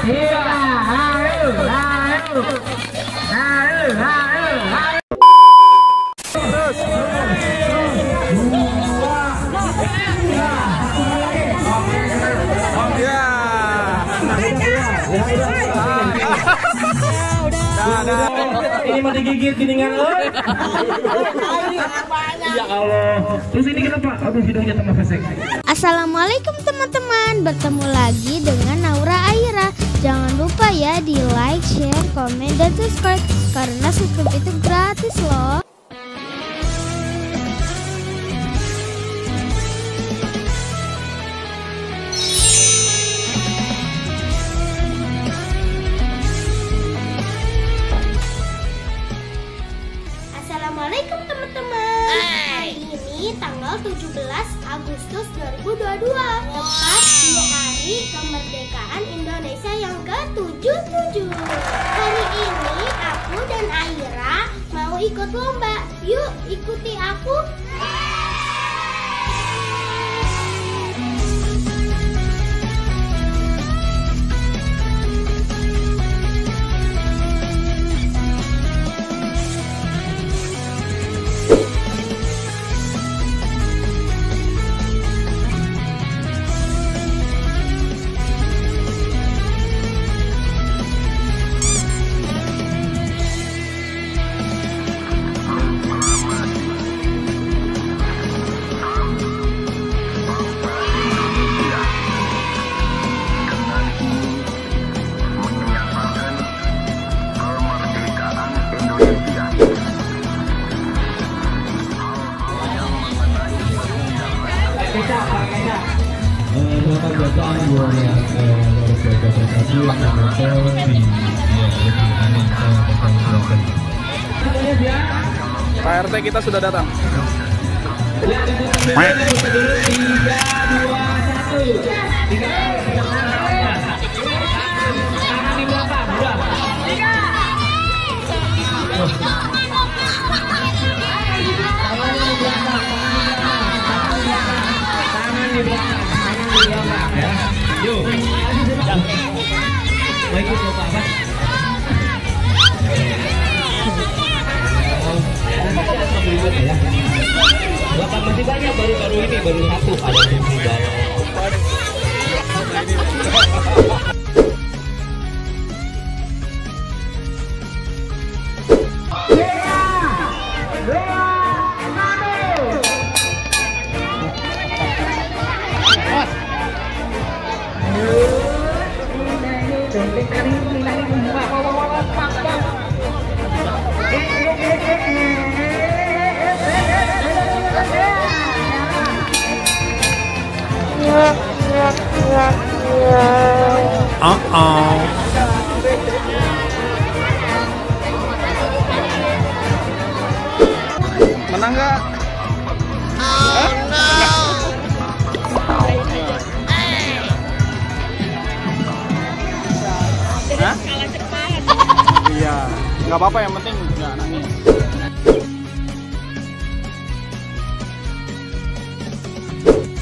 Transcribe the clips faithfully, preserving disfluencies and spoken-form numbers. Ini mau digigit giningan lo. Ya Allah. Terus ini kenapa? Aduh, hidungnya tambah pesek. Assalamualaikum teman-teman. Bertemu lagi dengan Naura Aira. Jangan lupa ya di like, share, komen, dan subscribe. Karena subscribe itu gratis loh. Assalamualaikum teman-teman. Hari ini tanggal tujuh belas Agustus dua ribu dua puluh dua, wow. Tepat di hari kemerdekaan Indonesia yang ke tujuh puluh tujuh. Hari ini aku dan Aira mau ikut lomba. Yuk ikuti aku. Pak R T kita sudah datang. Banyak baru-baru ini baru satu ada menang nggak? Oh no. Hah? Iya, nggak apa-apa yang penting nggak nangis.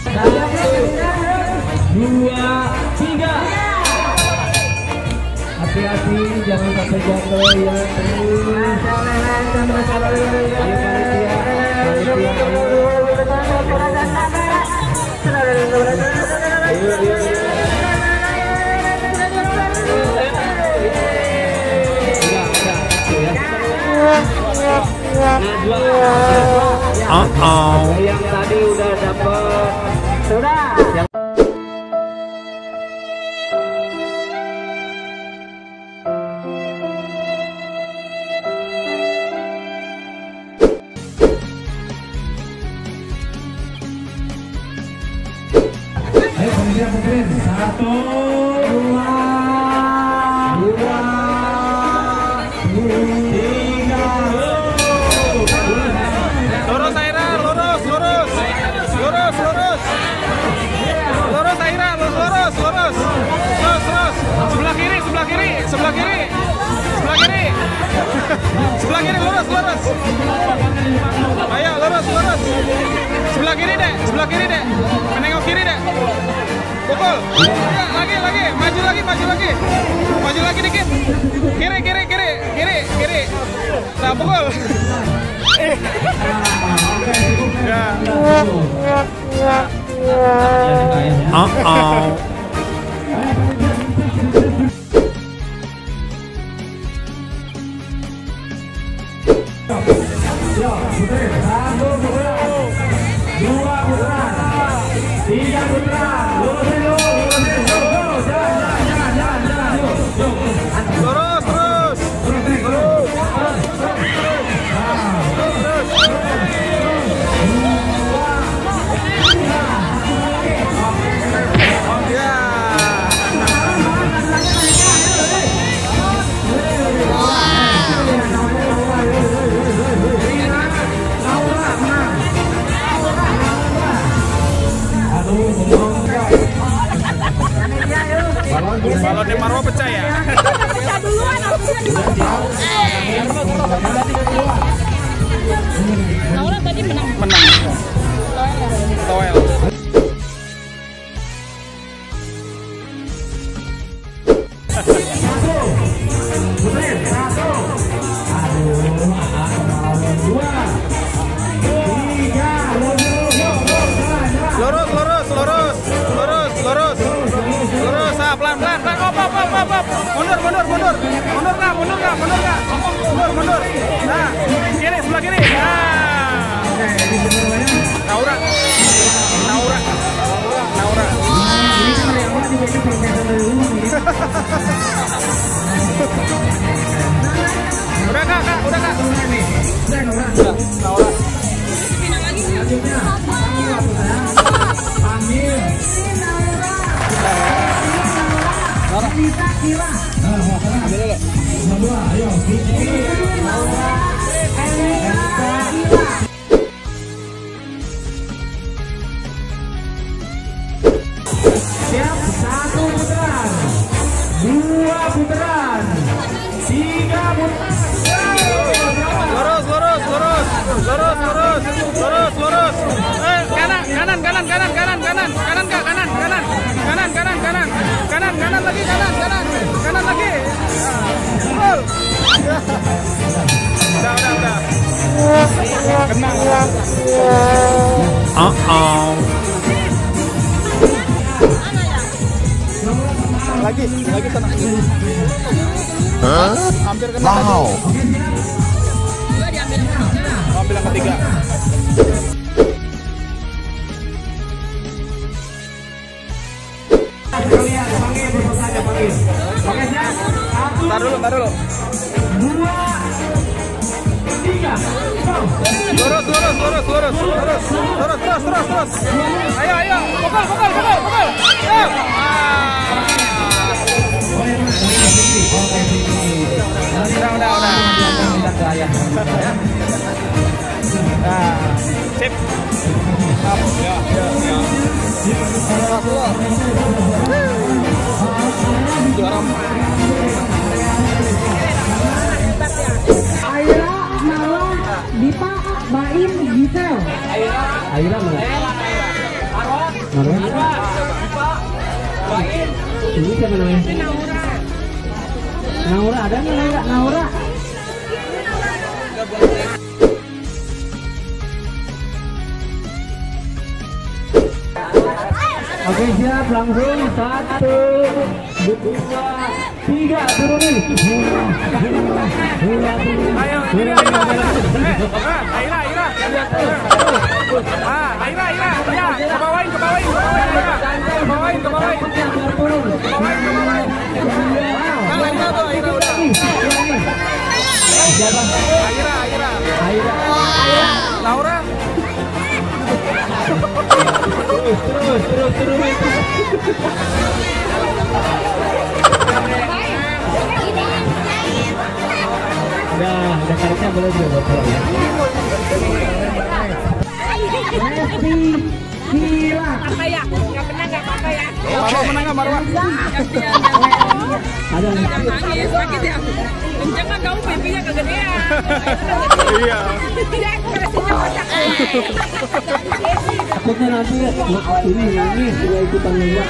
satu dua tiga. Hati-hati jangan sampai jatuh ya. Uh-oh. Yang tadi udah dapat. Sudah. Yang ayo pemimpin pemimpin satu dua dua tiga lurus Aira lurus lurus lurus lurus lurus Aira lurus lurus lurus lurus sebelah kiri sebelah kiri sebelah kiri sebelah kiri sebelah kiri lurus lurus ayo lurus lurus sebelah kiri deh sebelah kiri deh menengok kiri deh. Pukul. Lagi, lagi, maju lagi, maju lagi. pukul. Eh. Ya. Oh, oh. Balonnya Marwa pecah ya? Pecah duluan, aku duluan. Eh, Naura tadi menang. Menang. Toel. Lurus, lurus, lurus, lurus, lurus. Pelan pelan pelan, op op op op op, mundur mundur mundur, mundur nggak mundur nggak mundur nggak, mundur mundur, nah kiri sebelah kiri, nah, Naura, Naura, Naura, udah kak kak, udah kak, Naura, Naura. Kira. Nah, nah, ayo. Siap, satu putaran, dua putaran, tiga putaran. Lurus, lurus, lurus, lurus, lurus, lurus, lurus. Eh, kanan, kanan, kanan, kanan, kanan, kanan, kanan, kanan, kanan, kanan, kanan, kanan, kanan, kanan lagi, kanan, kanan, kanan lagi. Gol. Udah, udah, udah. Kena. Oh, oh. Lagi, lagi kena. Hah? Hampir kena lagi. Wow. Ambil yang ketiga. Taruh dulu, taruh dulu. Dua, tiga. Lurus, lurus, lurus, lurus, lurus, lurus, terus, terus, terus. Ayo, ayo, pukul, pukul, pukul, pukul. Udah, udah, udah. Nah, sip. Ya, ya, ya. Aira, Naura, Dipa, Baim, Gisel. Aira, Aira, Naura, Naura, Dipa, Baim. Ini siapa namanya? Naura. Naura ada nggak? Naura. Oke, siap, langsung satu, dua, tiga, turunin. Ayo, Aira, Aira, Aira, ah, Aira, Aira, ya, kebawain, kebawain, kebawain, Aira, kebawain, kebawain, kebawain, kebawain, Aira, Aira, Aira, Naura. Terus, terus, terus, terus. Nah, udah karetnya boleh juga buat pulang ya. Lesti, gila. Apa ya? Gak pernah gak apa-apa ya. Marwa menang gak Marwa? Ada nangis, sakit ya. Kencang gak kamu pipinya kegedean. Iya. Iya, kerasinya kocak. Takutnya nanti ini ini sudah ikutan lomba.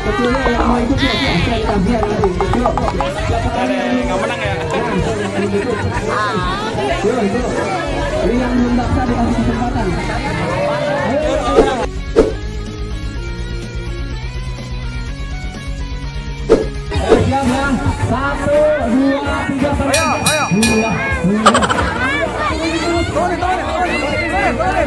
Kecuali yang mau ikut ya, saya tabiat nanti. Gak menang ya? diam ya. Satu, dua, tiga, ayo, ayo. Dua, dua. Turun, turun, turun, turun,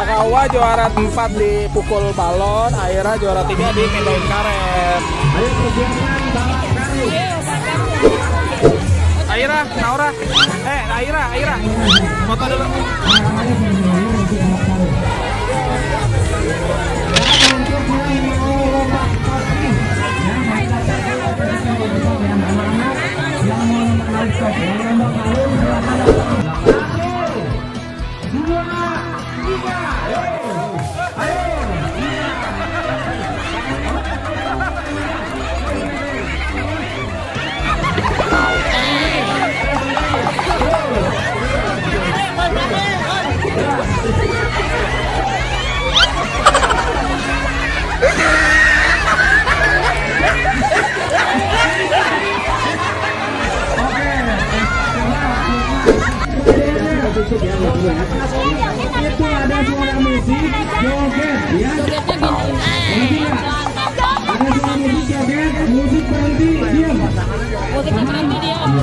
Takawa juara empat di pukul balon, Aira juara tiga di main karet. Aira, Naura, eh Aira, Aira, foto dulu. Itu ada suara musik joget ya. Ada suara musik joget, musik berhenti diam. Musik berhenti diam.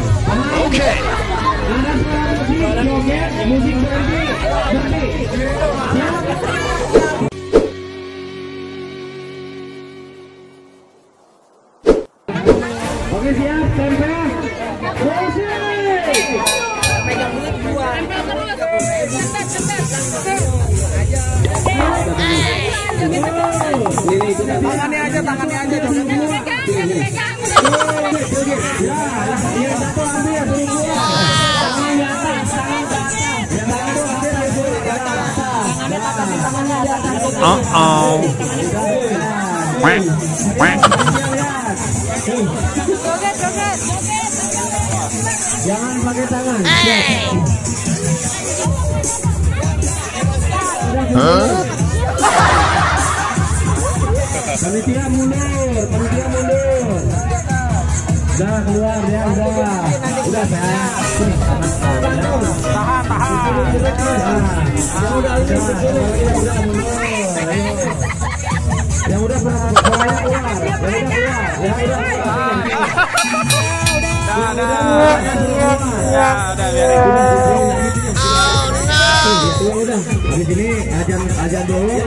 Oke. Ada suara musik joget, musik berhenti berhenti. Oke siap, tempel. Pegang dulu dua. Tangannya aja, tangannya aja. Oh oh. Weng, weng. Joget, joget, joget. Jangan pakai tangan. Hah? Panitia mundur, panitia mundur. Udah keluar ya, udah. Udah tahan. Tahan, tahan. Udah, udah, udah. Yang udah pernah keluar, yang udah keluar, yang udah keluar. Nah, nah, ya udah biarin. Oh, udah, di sini ajan ajan dulu, lanjut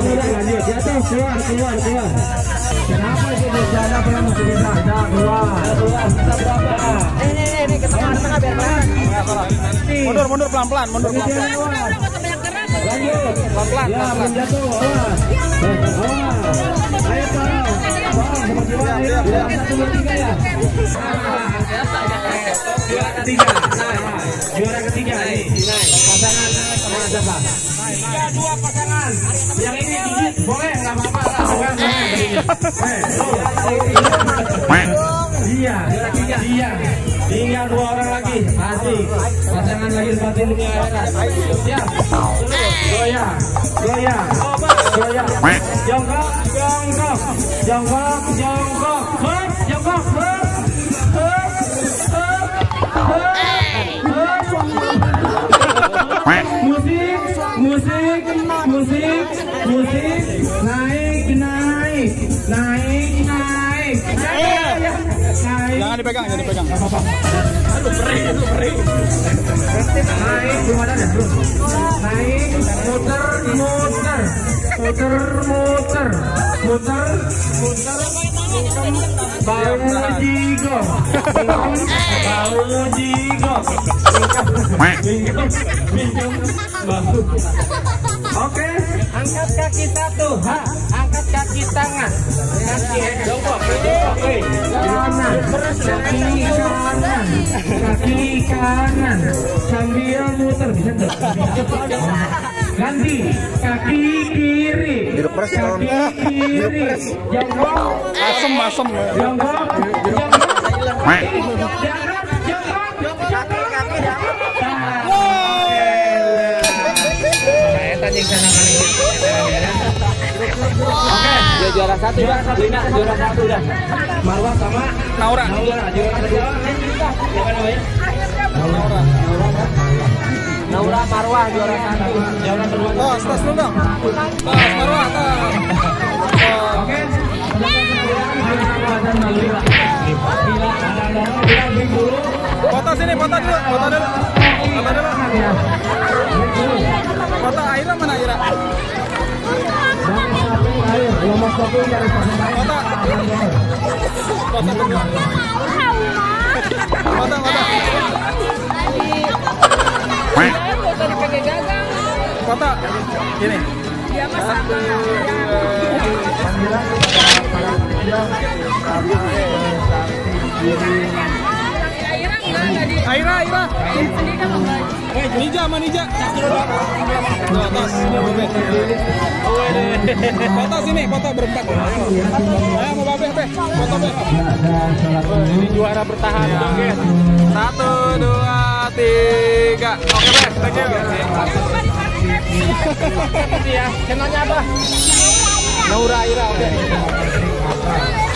di atas, keluar, keluar, keluar. Kenapa sih bercanda pernah masuk di sana? Keluar, keluar, kita berapa? Ini, ini, ini, ke tengah, tengah biar pelan. Mundur, mundur pelan pelan, mundur pelan pelan. Lanjut, pelan pelan, pelan pelan. Juara ketiga, juara ketiga ini pasangan sama siapa? Dua pasangan. Yang ini gigit boleh nggak apa-apa. Iya, juara ketiga. Iya. Tinggal dua orang lagi. Asik. Pasangan lagi seperti ini. Siap. Goya, goya, goya. Jongkok, jongkok, jongkok, jongkok, jongkok, jongkok. Musik, musik, musik, musik, naik, naik, naik, naik. Jangan dipegang, jangan dipegang. Aduh, perih, aduh, perih. Naik, belum ada, belum. Naik, muter, muter, muter, muter, muter, muter. Bau jigo, bau jigo. Oke, angkat kaki satu, ha, angkat kaki tangan, kaki jongkok, kaki kanan, kaki kanan, kaki kanan, sambil muter. Ganti kaki kiri. Direpres kaki kiri. Jonggol. Asem asem. Jonggol. Saya tanya sana kali. Oke, juara satu ya. Lina juara satu dah. Marwah sama Naura. Naura juara satu. Siapa namanya? Naura. Naura Marwah juara satu. Juara kedua. Oh, stres dulu dong. Mas Marwah. Oke. Foto sini, foto dulu, foto dulu. Foto dulu. Foto Aira mana Aira? Foto foto foto gini dia Aira Aira Nija sama Nija atas foto sini, foto berempat. Ayo mau babeh be, foto be. Ini juara bertahan dong guys. Satu, dua, tiga. Oke be, thank you. Ini ya, channelnya apa? Naura Aira, oke.